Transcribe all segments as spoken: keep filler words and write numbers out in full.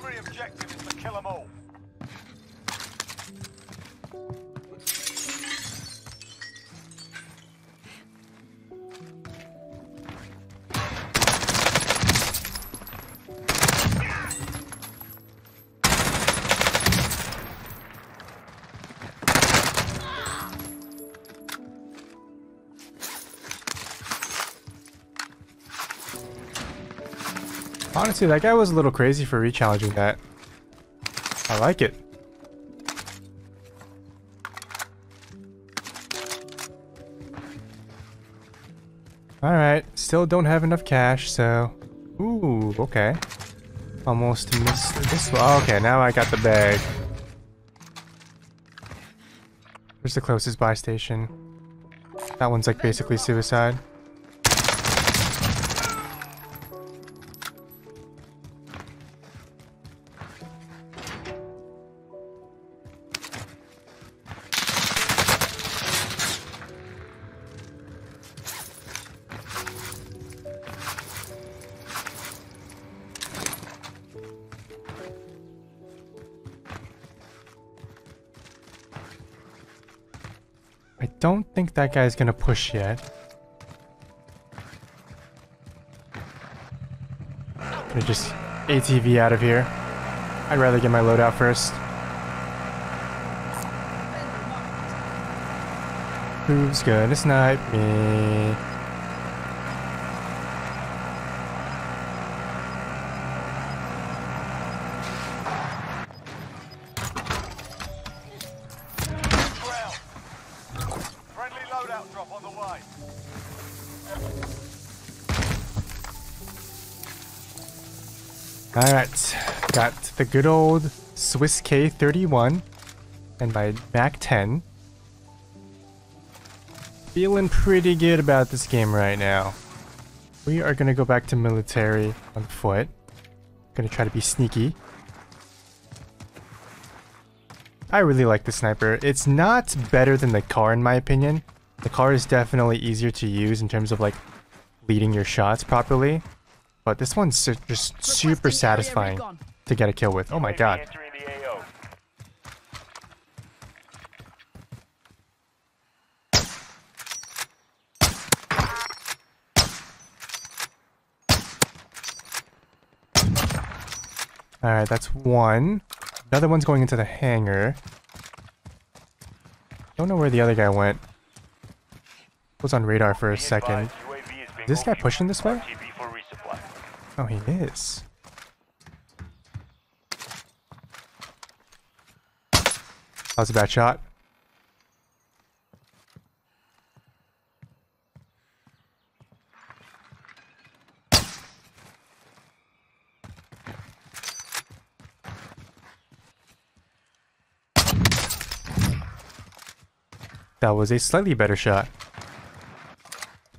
Primary objective is to kill them all. Honestly, that guy was a little crazy for rechallenging that. I like it. Alright, still don't have enough cash, so... Ooh, okay. Almost missed this one. Okay, now I got the bag. Where's the closest buy station? That one's like basically suicide. Don't think that guy's gonna push yet. Gonna just A T V out of here. I'd rather get my load out first. Who's gonna snipe me? Alright, got the good old Swiss K thirty-one and my MAC ten. Feeling pretty good about this game right now. We are gonna go back to military on foot. Gonna try to be sneaky. I really like the sniper. It's not better than the car in my opinion. The car is definitely easier to use in terms of like leading your shots properly. But this one's su just super satisfying to get a kill with. Oh my god. Alright, that's one. Another one's going into the hangar. Don't know where the other guy went. Was on radar for a second. Is this guy pushing this way? Oh, he is. That was a bad shot. That was a slightly better shot.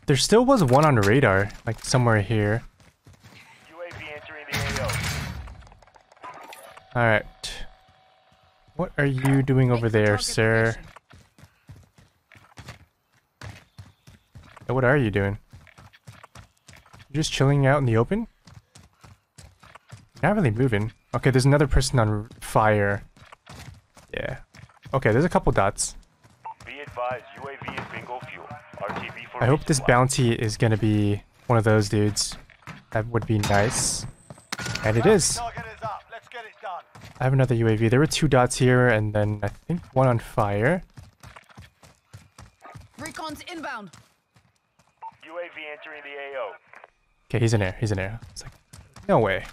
There still was one on the radar, like somewhere here. Alright. What are you doing over there, sir? What are you doing? You're just chilling out in the open? Not really moving. Okay, there's another person on fire. Yeah. Okay, there's a couple dots. Be advised, U A V is bingo fuel. R T B for I hope this bounty is gonna be one of those dudes. That would be nice. And it is. I have another U A V. There were two dots here, and then I think one on fire. Recon's inbound. U A V entering the A O. Okay, he's in air. He's in air. It's like, no way.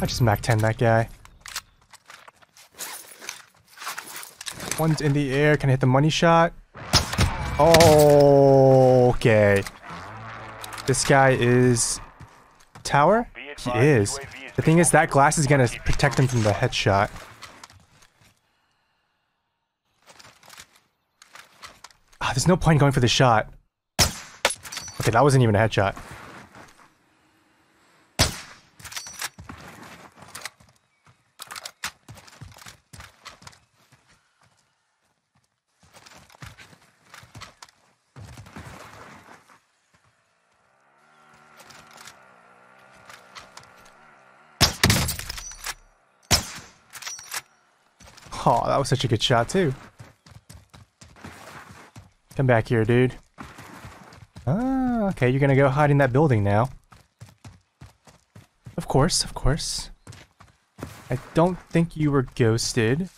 I just MAC ten that guy. One's in the air. Can I hit the money shot? Oh, okay. This guy is... Tower? He is. The thing is, that glass is gonna protect him from the headshot. Ah, there's no point going for the shot. Okay, that wasn't even a headshot. Oh, that was such a good shot too. Come back here, dude. Ah, okay, you're gonna go hide in that building now. Of course, of course. I don't think you were ghosted.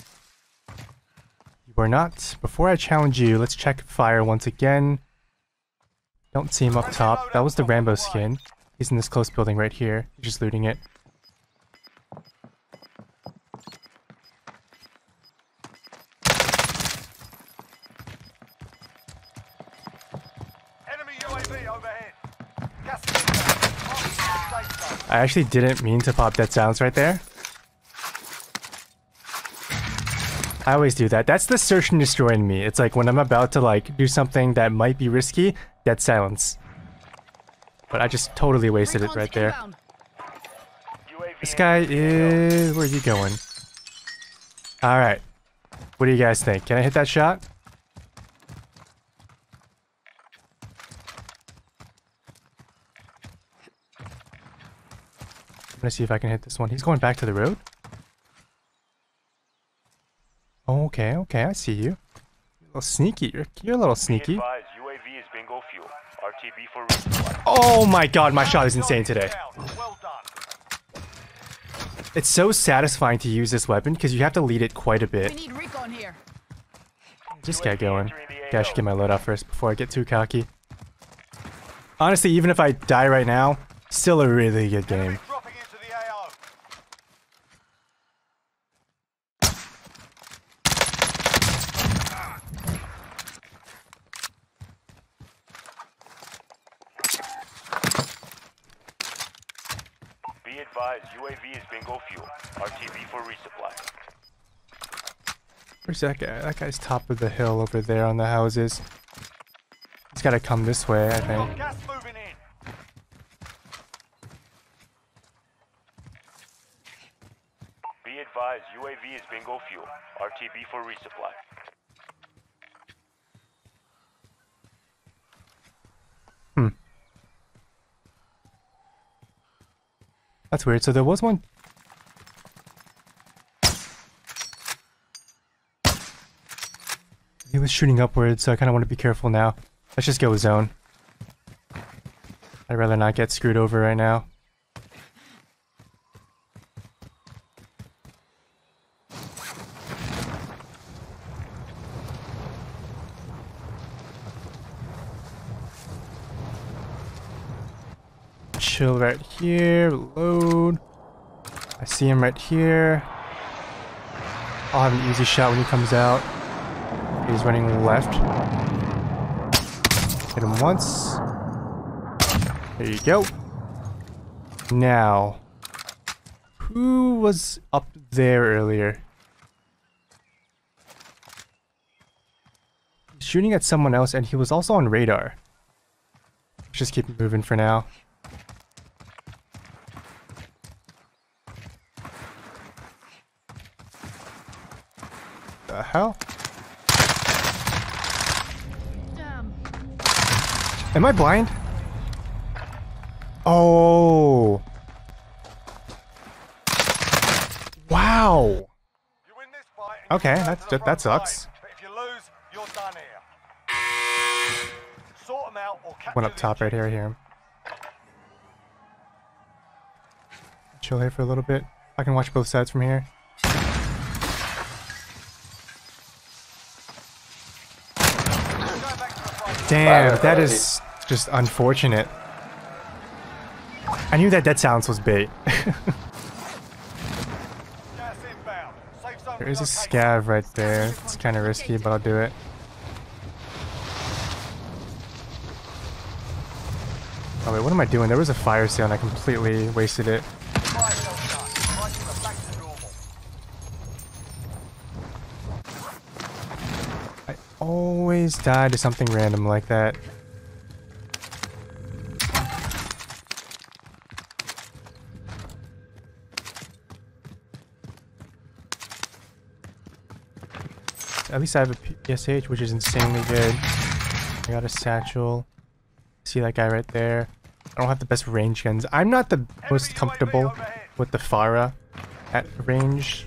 You were not. Before I challenge you, let's check Pharah once again. Don't see him up top. That was the Rambo skin. He's in this close building right here. He's just looting it. I actually didn't mean to pop Dead Silence right there. I always do that. That's the search and destroy in me. It's like when I'm about to like do something that might be risky, Dead Silence. But I just totally wasted it right there. This guy is... Where are you going? Alright. What do you guys think? Can I hit that shot? I'm gonna see if I can hit this one. He's going back to the road. Okay, okay, I see you. You're a little sneaky. You're, you're a little sneaky. U A V is bingo fuel. R T B for... Oh my god, my shot is insane today. Well done. It's so satisfying to use this weapon because you have to lead it quite a bit. We need recon here. Just get going. Yeah, I should get my load out first before I get too cocky. Honestly, even if I die right now, still a really good game. U A V is bingo fuel. R T B for resupply. Where's that guy? That guy's top of the hill over there on the houses. He's gotta come this way, I think. Gas moving in. Be advised, U A V is bingo fuel. R T B for resupply. That's weird, so there was one... He was shooting upwards, so I kind of want to be careful now. Let's just go with zone. I'd rather not get screwed over right now. Chill right here, load. I see him right here. I'll have an easy shot when he comes out. He's running left. Hit him once. There you go. Now, who was up there earlier? He's shooting at someone else and he was also on radar. Let's just keep moving for now. The hell? Damn. Am I blind? Oh. Wow. You win this fight. Okay, that that, that sucks. But if you lose, you're done here. Sort them out or catch. One up top right here, I hear him. Chill here for a little bit. I can watch both sides from here. Damn, that is just unfortunate. I knew that Dead Silence was bait. There is a scav right there. It's kind of risky, but I'll do it. Oh wait, what am I doing? There was a fire sale and I completely wasted it. Always die to something random like that. At least I have a P S H, which is insanely good. I got a satchel. See that guy right there. I don't have the best range guns. I'm not the most comfortable with the Pharah at range.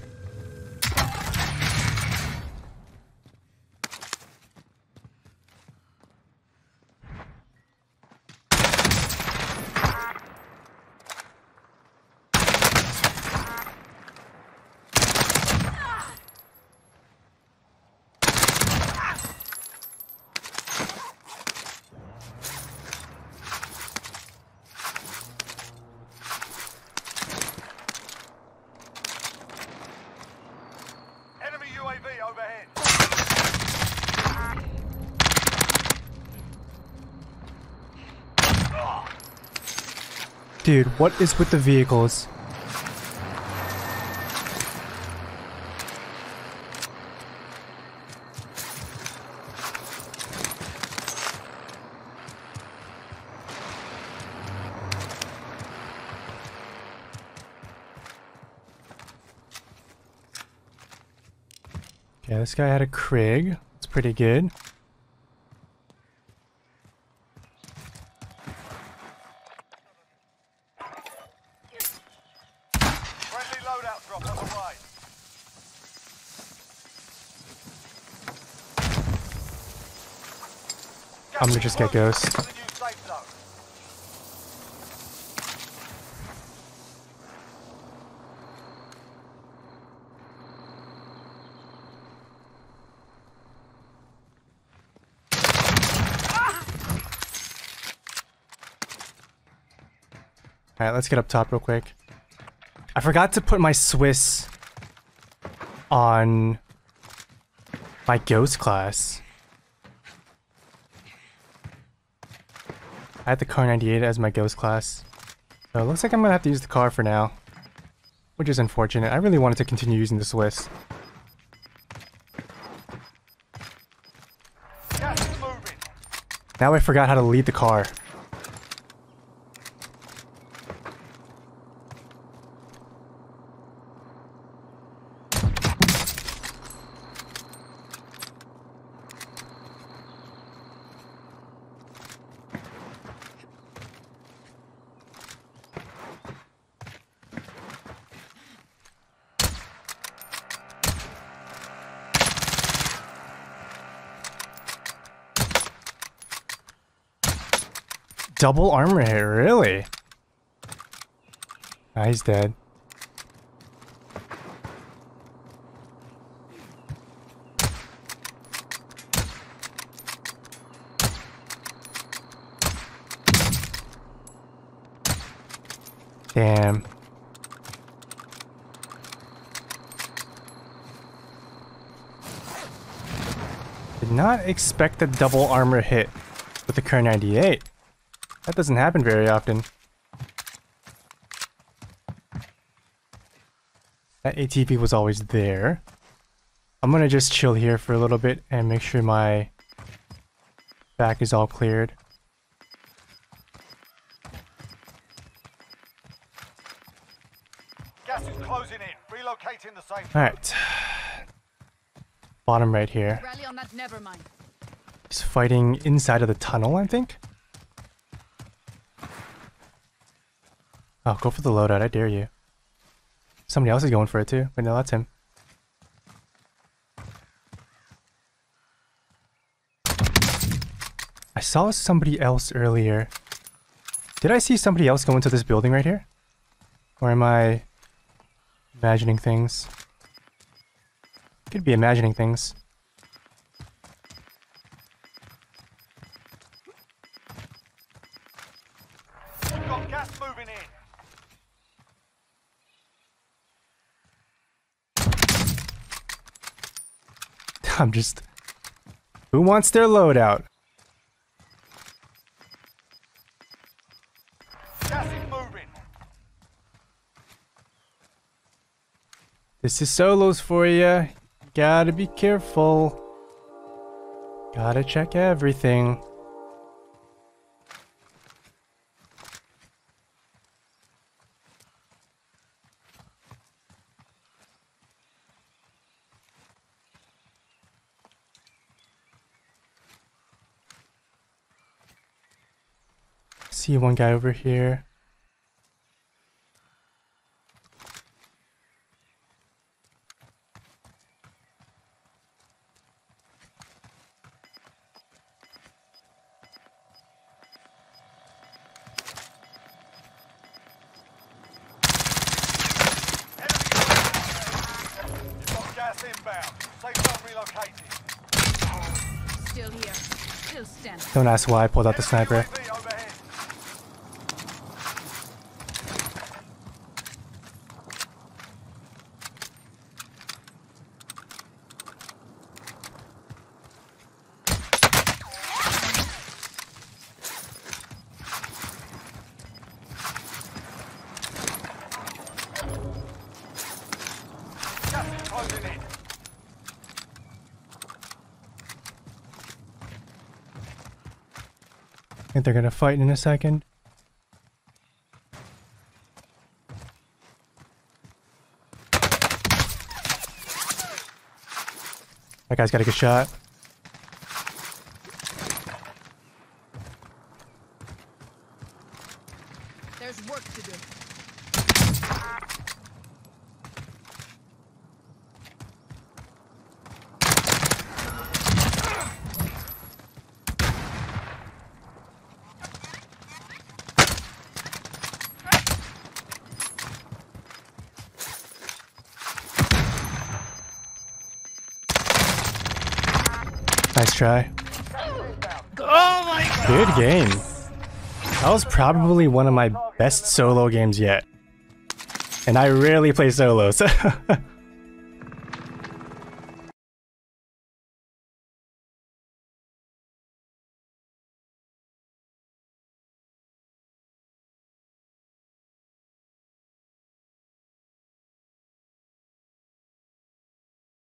U A V overhead. Dude, what is with the vehicles? Yeah, this guy had a Krig. It's pretty good. Friendly loadout drop on the right. I'm gonna just get ghosts. Alright, let's get up top real quick. I forgot to put my Swiss on my ghost class. I had the Kar ninety-eight as my ghost class. So it looks like I'm gonna have to use the car for now, which is unfortunate. I really wanted to continue using the Swiss. Now I forgot how to lead the car. Double armor hit, really? Ah, he's dead. Damn. Did not expect a double armor hit with the Kar ninety-eight. That doesn't happen very often. That A T P was always there. I'm gonna just chill here for a little bit and make sure my back is all cleared. Gas is closing in. Relocating the safe. Alright. Bottom right here. Rally on that, never mind. He's fighting inside of the tunnel, I think. Oh, go for the loadout, I dare you. Somebody else is going for it too, but no, that's him. I saw somebody else earlier. Did I see somebody else go into this building right here? Or am I imagining things? Could be imagining things. I'm just... Who wants their loadout? Gas is moving. This is solos for you. Gotta be careful. Gotta check everything. See one guy over here. Gas inbound. Safe zone relocated. Still here. Still standing. Don't ask why I pulled out the sniper. closing in. I think they're gonna fight in a second. That guy's got a good shot. There's work to do. Nice try. Oh my God. Good game. That was probably one of my best solo games yet. And I rarely play solo, so...